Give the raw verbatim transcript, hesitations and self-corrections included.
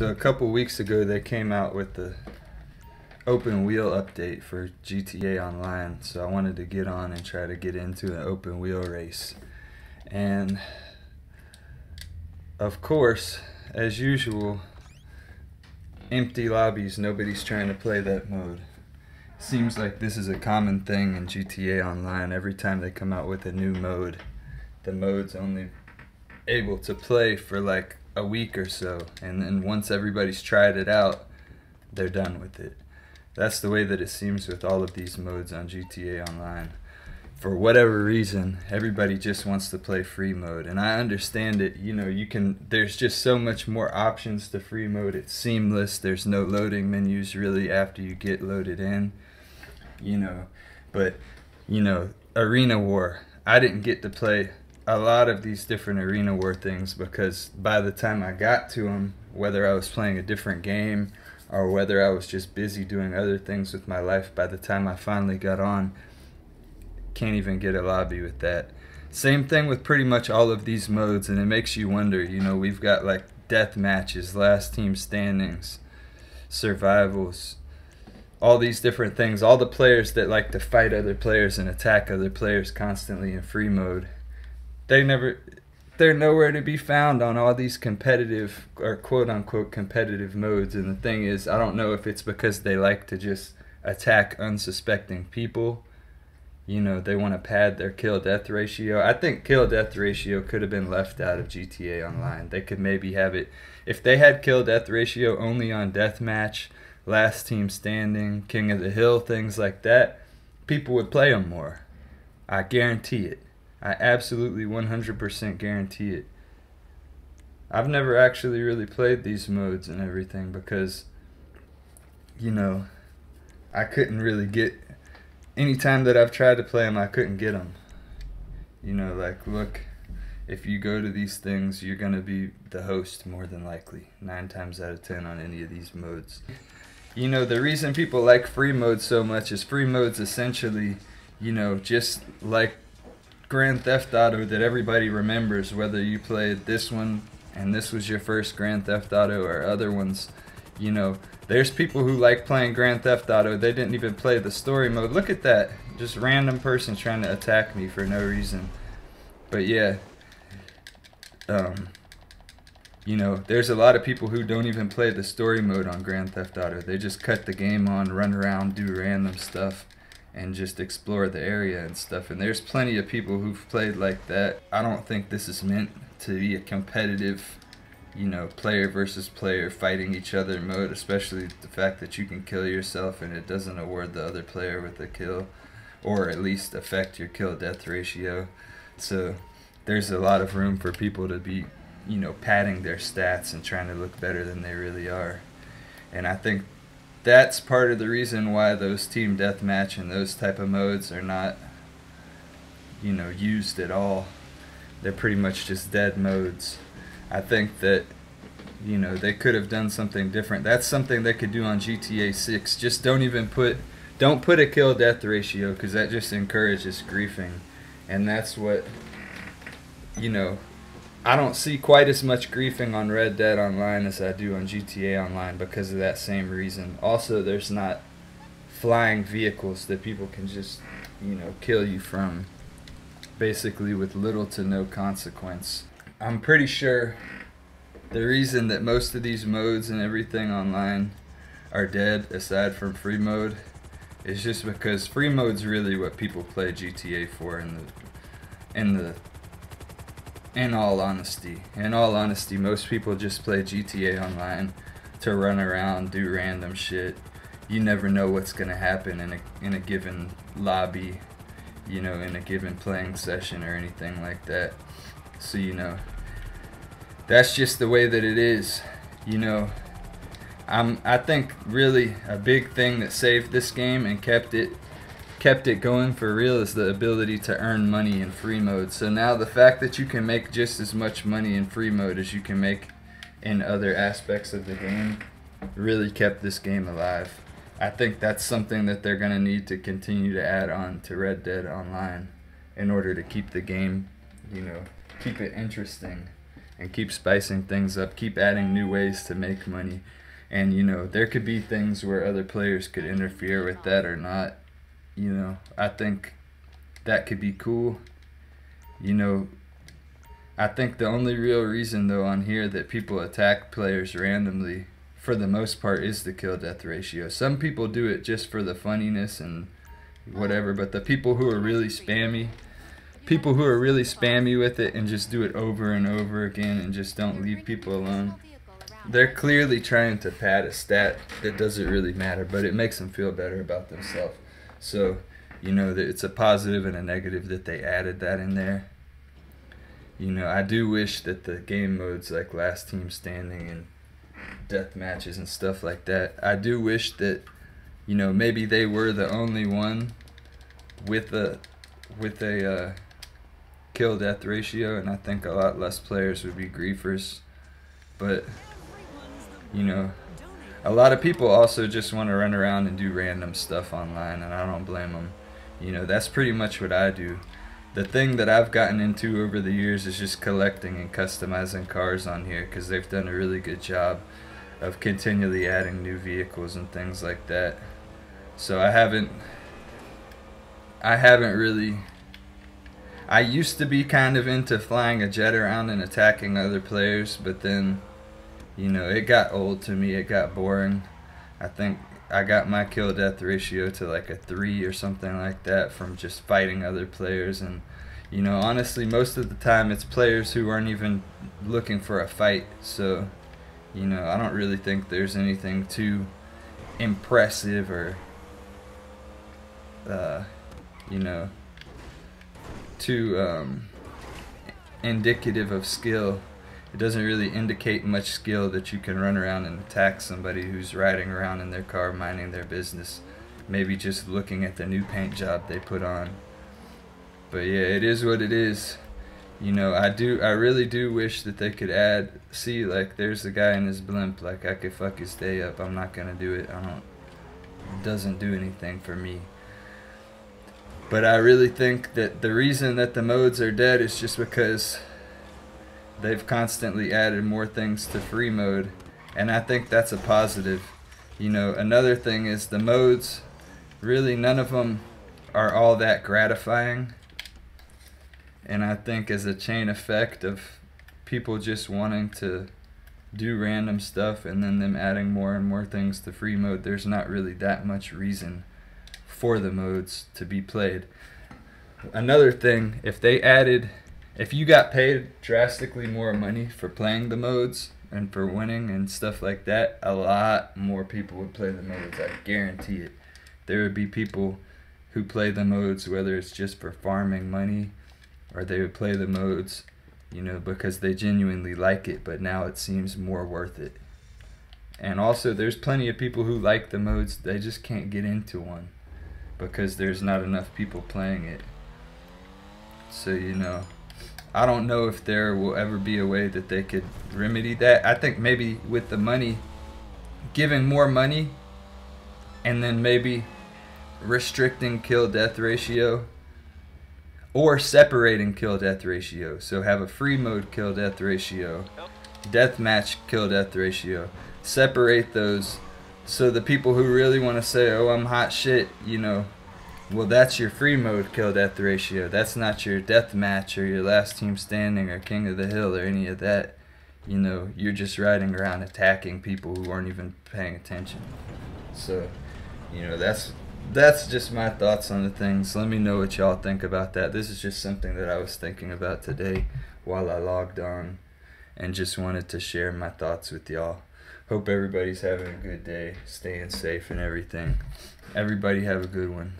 So a couple weeks ago they came out with the open wheel update for G T A Online, so I wanted to get on and try to get into an open wheel race. And of course, as usual, empty lobbies, nobody's trying to play that mode. Seems like this is a common thing in G T A Online. Every time they come out with a new mode, the mode's only able to play for like a week or so, and then once everybody's tried it out, they're done with it. That's the way that it seems with all of these modes on G T A Online. For whatever reason, everybody just wants to play free mode, and I understand it. You know, you can, there's just so much more options to free mode. It's seamless. There's no loading menus really after you get loaded in, you know. But, you know, Arena War, I didn't get to play a lot of these different Arena War things because by the time I got to them, whether I was playing a different game or whether I was just busy doing other things with my life, by the time I finally got on, can't even get a lobby with that. Same thing with pretty much all of these modes, and it makes you wonder. You know, we've got like death matches, last team standings, survivals, all these different things, all the players that like to fight other players and attack other players constantly in free mode. They never, they're nowhere to be found on all these competitive or quote-unquote competitive modes. And the thing is, I don't know if it's because they like to just attack unsuspecting people. You know, they want to pad their kill-death ratio. I think kill-death ratio could have been left out of G T A Online. They could maybe have it, if they had kill-death ratio only on deathmatch, last team standing, king of the hill, things like that, people would play them more. I guarantee it. I absolutely one hundred percent guarantee it. I've never actually really played these modes and everything because, you know, I couldn't really get, any time that I've tried to play them, I couldn't get them. You know, like, look, if you go to these things, you're going to be the host more than likely, nine times out of ten on any of these modes. You know, the reason people like free mode so much is free mode's essentially, you know, just like Grand Theft Auto that everybody remembers, whether you played this one and this was your first Grand Theft Auto or other ones. You know, there's people who like playing Grand Theft Auto, they didn't even play the story mode. Look at that, just random person trying to attack me for no reason. But yeah, um, you know, there's a lot of people who don't even play the story mode on Grand Theft Auto. They just cut the game on, run around, do random stuff, and just explore the area and stuff. And there's plenty of people who've played like that. I don't think this is meant to be a competitive, you know, player versus player fighting each other mode, especially the fact that you can kill yourself and it doesn't award the other player with a kill, or at least affect your kill-death ratio. So there's a lot of room for people to be, you know, padding their stats and trying to look better than they really are. And I think that's part of the reason why those team deathmatch and those type of modes are not, you know, used at all. They're pretty much just dead modes. I think that, you know, they could have done something different. That's something they could do on G T A six. Just don't even put, don't put a kill-death ratio, because that just encourages griefing. And that's what, you know, I don't see quite as much griefing on Red Dead Online as I do on G T A Online because of that same reason. Also, there's not flying vehicles that people can just, you know, kill you from, basically with little to no consequence. I'm pretty sure the reason that most of these modes and everything online are dead, aside from free mode, is just because free mode's really what people play G T A for in the, in the In all honesty, in all honesty, most people just play G T A Online to run around, do random shit. You never know what's gonna happen in a in a given lobby, you know, in a given playing session or anything like that. So you know, that's just the way that it is. You know, I'm I think really a big thing that saved this game and kept it. kept it going for real is the ability to earn money in free mode. So now the fact that you can make just as much money in free mode as you can make in other aspects of the game really kept this game alive. I think that's something that they're going to need to continue to add on to Red Dead Online in order to keep the game, you know, keep it interesting and keep spicing things up, keep adding new ways to make money. And, you know, there could be things where other players could interfere with that or not. You know, I think that could be cool. You know, I think the only real reason, though, on here that people attack players randomly, for the most part, is the kill-death ratio. Some people do it just for the funniness and whatever, but the people who are really spammy, people who are really spammy with it and just do it over and over again and just don't leave people alone, they're clearly trying to pad a stat that doesn't really matter, but it makes them feel better about themselves. So, you know, it's a positive and a negative that they added that in there. You know, I do wish that the game modes like Last Team Standing and death matches and stuff like that, I do wish that, you know, maybe they were the only one with a with a uh, kill death ratio, and I think a lot less players would be griefers. But, you know, a lot of people also just want to run around and do random stuff online, and I don't blame them. You know, that's pretty much what I do. The thing that I've gotten into over the years is just collecting and customizing cars on here, because they've done a really good job of continually adding new vehicles and things like that. So I haven't, I haven't really, I used to be kind of into flying a jet around and attacking other players, but then, you know, it got old to me, it got boring. I think I got my kill death ratio to like a three or something like that from just fighting other players. And, you know, honestly, most of the time it's players who aren't even looking for a fight. So, you know, I don't really think there's anything too impressive or, uh, you know, too um, indicative of skill. It doesn't really indicate much skill that you can run around and attack somebody who's riding around in their car minding their business, maybe just looking at the new paint job they put on. But yeah, it is what it is. You know, I do, I really do wish that they could add, see, like, there's the guy in his blimp, like, I could fuck his day up, I'm not gonna do it, I don't, it doesn't do anything for me. But I really think that the reason that the modes are dead is just because they've constantly added more things to free mode, and I think that's a positive. You know, another thing is the modes, really none of them are all that gratifying, and I think as a chain effect of people just wanting to do random stuff and then them adding more and more things to free mode, there's not really that much reason for the modes to be played. Another thing, if they added, if you got paid drastically more money for playing the modes and for winning and stuff like that, a lot more people would play the modes, I guarantee it. There would be people who play the modes whether it's just for farming money, or they would play the modes, you know, because they genuinely like it, but now it seems more worth it. And also there's plenty of people who like the modes, they just can't get into one because there's not enough people playing it. So, you know, I don't know if there will ever be a way that they could remedy that. I think maybe with the money, giving more money, and then maybe restricting kill-death ratio, or separating kill-death ratio. So have a free mode kill-death ratio, deathmatch kill-death ratio. Separate those so the people who really want to say, oh, I'm hot shit, you know, well, that's your free mode kill death ratio. That's not your death match or your last team standing or king of the hill or any of that. You know, you're just riding around attacking people who aren't even paying attention. So, you know, that's that's just my thoughts on the things. Let me know what y'all think about that. This is just something that I was thinking about today while I logged on and just wanted to share my thoughts with y'all. Hope everybody's having a good day, staying safe and everything. Everybody have a good one.